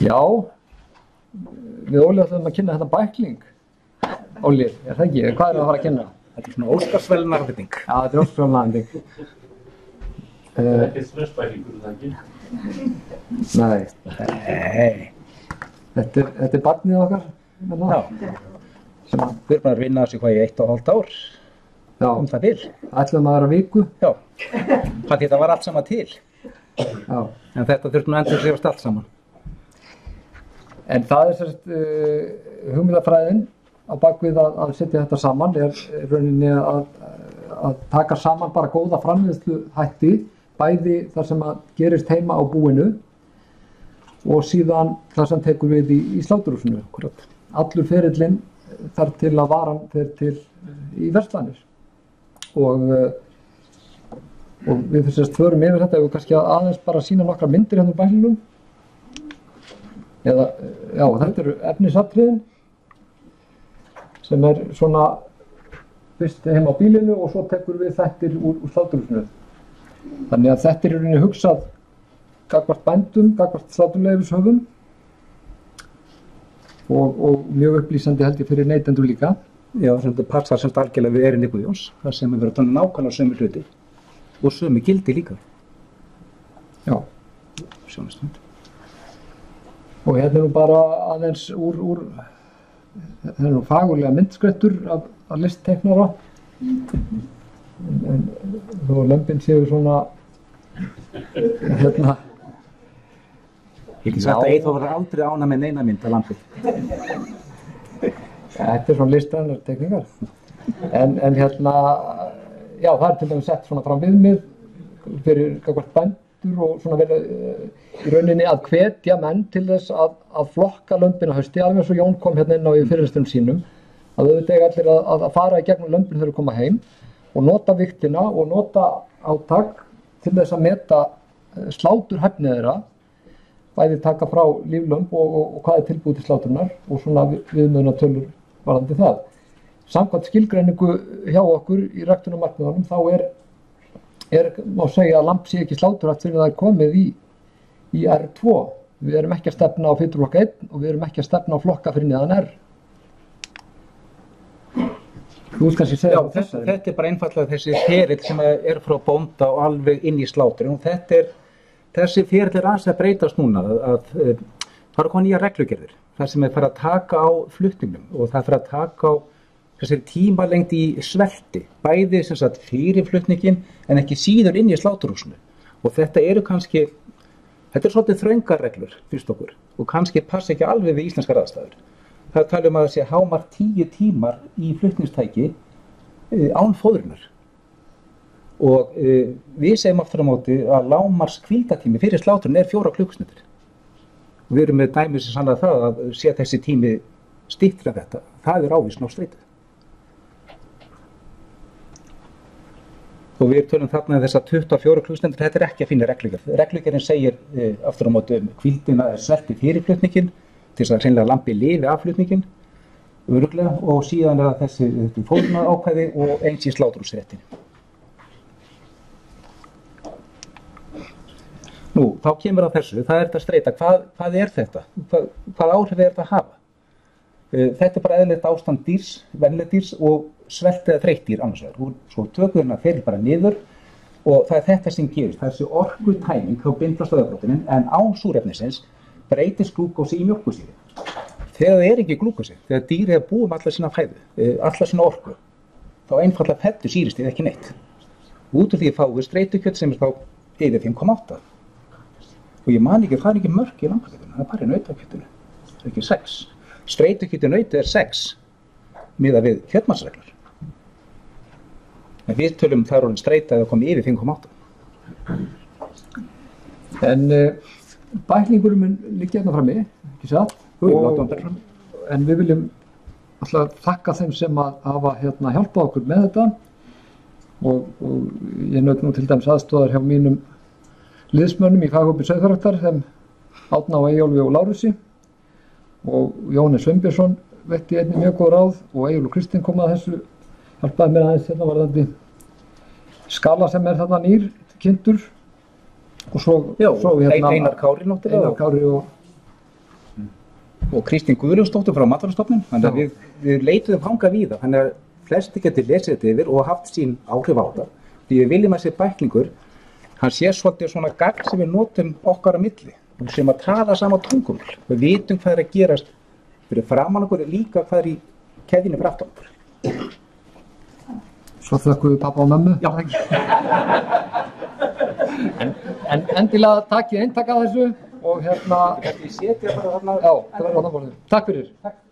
Já, við Óli ætlum að kynna þetta bækling. Óli, er það ekki? Hvað er það að fara að kynna? Þetta er svona óskarsvelnarðing. Já, þetta er óskarsvelnarðing. Þetta er ekki smörsbæklingur, það ekki? Nei. Þetta er barnið okkar. Já. Við erum að vinna þessu hvað í 1,5 ár. Já. Það til. Ætlum að vera viku. Já. Hvað þetta var allt sama til. Já. En þetta þurftum að endur skrifast allt saman. En það er hugmyndafræðin á bakvið að setja þetta saman er rauninni að taka saman bara góða framleiðslu hætti, bæði þar sem að gerist heima á búinu og síðan þar sem tekur við í sláturhúsinu. Allur ferillinn þar til að varan fer til í verslanir. Og við förum yfir þetta og kannski aðeins bara sýna nokkra myndir hérna úr bæklingnum. Eða, já, þetta eru efnisatriðin sem er svona fyrst heima á bílinu og svo tekur við þættir úr sláturhúsinu. Þannig að þetta er í rauninni hugsað gagnvart bændum, gagnvart sláturleyfishöfum og mjög upplýsandi held ég fyrir neytendur líka. Já, þetta passar samt algjörlega við erindi Guðjóns, það sem er verið að tala nákvæmlega sömu hluti og sömu gildi líka. Já, sjónastönd. Og hérna nú bara aðeins úr það nú fagurlega myndskrettur af listteiknara. En þó lömbin séu svona hérna. Ég get sagt að Eyþór var aldrei ánægður með neina mynd af lambi. Þetta er svona listrænar teikningar. En hérna, já, það er til dæmis sett svona fram viðmið fyrir gagnvart bændur og svona verið í rauninni að hvetja menn til þess að flokka lömbin á hausti, alveg eins og Jón kom hérna inn á í fyrirlestrum sínum, að auðvitað eiga allir að fara í gegnum lömbin þegar koma heim og nota vigtina og nota átak til þess að meta sláturhæfni þeirra, bæði taka frá líflömb og hvað er tilbúið til sláturnar og svona viðmiðunartölur varðandi það. Samkvæmt skilgreiningu hjá okkur í ræktunarmarkmiðunum þá má segja að lamb sé ekki sláturhæft fyrir að það er komið í R2. Við erum ekki að stefna á fiturflokka 1 og við erum ekki að stefna á flokka fyrir neðan R. Þú veist kannski segja það þess að þetta er bara einfallega þessi ferill sem er frá bónda og alveg inn í sláturinn og þetta er þessi ferill aðeins að breytast núna að það eru komið nýja reglugerðir þar sem er farið að taka á flutningum og það farið að taka á þessari tímalengd í svelti, bæði sem sagt fyrir flutningin en ekki síður inn í sláturhúsinu og þetta er svolítið þröngar reglur fyrst okkur og kannski passa ekki alveg við íslenskar aðstæður. Það talum að það sé hámark 10 tímar í flutningstæki án fóðrunar og við segjum aftur á móti að lágmarks hvíldartími fyrir sláturinn er 4 klukkustundir. Við erum með dæmi sem sannar það að sé þessi tími styttra þetta, það er ávísun á streitu. Og við tölum þarna þess að 24 klukkustundir, þetta er ekki að finna reglugerð. Reglugerðin segir aftur á móti hvíldina er svelti fyrir flutninginn, til þess að hreinlega lambi lifi af flutninginn öruglega og síðan er þessi fórna ákvæði og eins í sláturhúsréttinu. Nú, þá kemur að þessu, það er þetta streita, hvað er þetta? Hvað áhrif er þetta að hafa? Þetta er bara eðlilegt ástand dýrs, venjulegt dýrs og svelt eða þreytt dýr annars vegar. Svo tökurinn fer bara niður og það er þetta sem gerist, það er þessi orkutæming á bindastöðabrótinin en án súrefnisins breytist glúkósi í mjólkursýru. Þegar það er ekki glúkósi, þegar dýr hefur búið allar sína fæðu, allar sína orku, þá einfallega fellur sýrustigið ekki neitt. Út úr því fáum við streitukjöt sem er þá yfir 5,8. Og ég man ekki, það er ekki mörk í lambakjötinu, það er bara í nautakjötinu, það er ekki 6. Streitukjöti nauti er 6, miðað við kjötmansreglur. En við tölum þar orðin streita að það komi yfir 5,8. Bæklingurum liggja hérna frammi, ekki satt, en við viljum alltaf þakka þeim sem að hafa hjálpað okkur með þetta og ég naut nú til dæmis aðstóðar hjá mínum liðsmönnum í faghópi sauðfjárræktar, þeim Árna og Eyjólfi og Lárusi og Jóhannes Sveinbjörnsson veitti einnig mjög góð ráð og Eyjólfur Kristinn kom að þessu, hjálpaði mér aðeins hérna varðandi skala sem er þarna nýr, kindur. Og svo Einar Kári og og Kristín Guðlaugsdóttir frá Matvælastofnun, þannig að við leituðum hanga víða, þannig að flesti geti lesið þetta yfir og haft sín áhrif á þetta. Því við viljum að þessi bæklingur, hann sé svolítið svona gagn sem við notum okkar á milli, sem að tala sama tungumál. Við vitum hvað er að gerast fyrir framan okkur líka hvað er í keðjunni fyrir aftan okkur. Svo þökkum við pabba og mömmu. Já, en endilega takk ég eintak að þessu og hérna... Ég setja bara þarna... Já, takk fyrir.